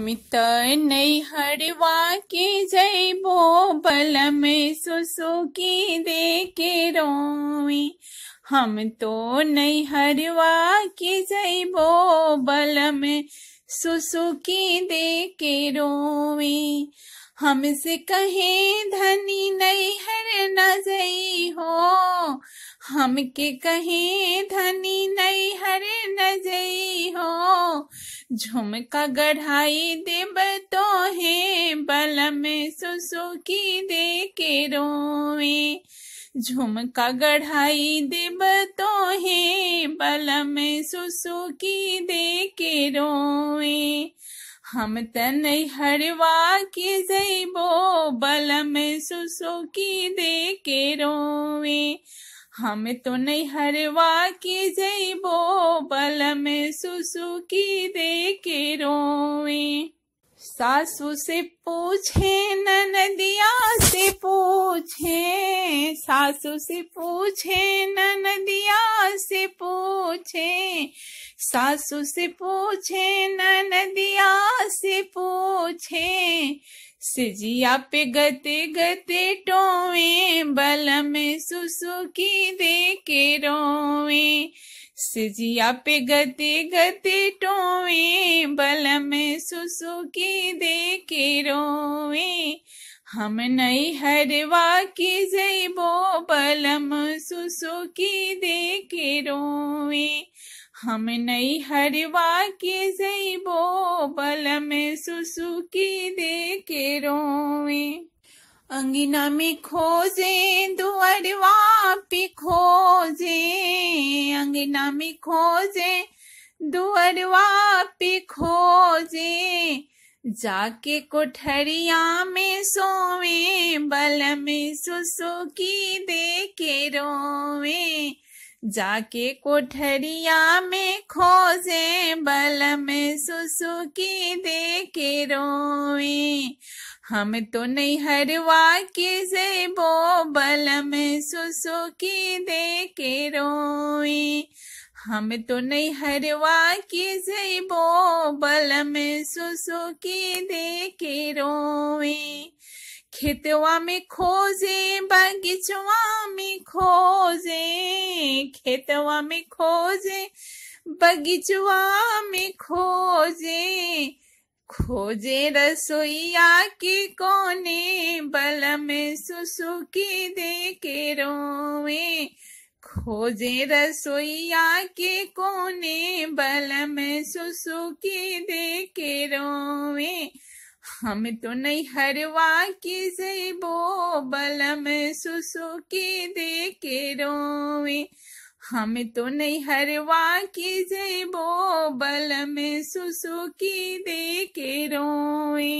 अमित नैहरवा के जैबो बल में सुसुकी दे के रोई। हम तो नैहरवा के जैबो बल में सुसुकी दे के रोई। हमसे कहे धनी नैहर न जई हो, हमके कहे धनी नैहर न जई हो। झुमका गढ़ाई देब तो है बल में सुसुकी दे के रोए। झुमका गढ़ाई देब तो है बल में सुसुकी दे के रोए। हम त नैहरवा के जइबो बल में सुसुकी दे के रोवे। हम तो नैहरवा के जइबो बल में सुसुकी दे के रोवे। सासू से पूछे ननदिया से पूछे, सासू से पूछे ननदिया से पूछे, सासू से पूछे ननदिया से पूछे। सिजिया पे गते गते टोवे बल में सुसुकी दे के रोवे। सिजिया पे गते गते टोवे बल में सुसुकी दे के रोवे। हम नैहरवा के जइबो बल में सुसुकी दे के रोवे। हम नैहरवा के जइबो बल में सुसुकी दे के रोए। अंगिना में खोजे दुअरवा पे खोजे, अंगिना में खोजे दुअरवा पे खोजे। जाके कोठरिया में सोवे बल में सुसुकी दे के रोवे। जाके कोठरिया में खोजे बल में सुसुकी दे के रोए। हम तो नैहरवा के जइबो बल में सुसुकी दे के रोए। हम तो नैहरवा के जइबो बल में सुसुकी दे के रोए। खेतवा में खोजे बगीचवा में खोजे, खेतवा में खोजे बगीचवा में खोजे। खोजे रसोईया के कोने बल में सुसुकी दे के रोए। खोजे रसोईया के कोने बल में सुसुकी दे के रोए। हम तो नैहरवा के जइबो बल में सुसुकी दे के रोए। हम तो नैहरवा के जइबो बल में सुसुकी दे के रोए।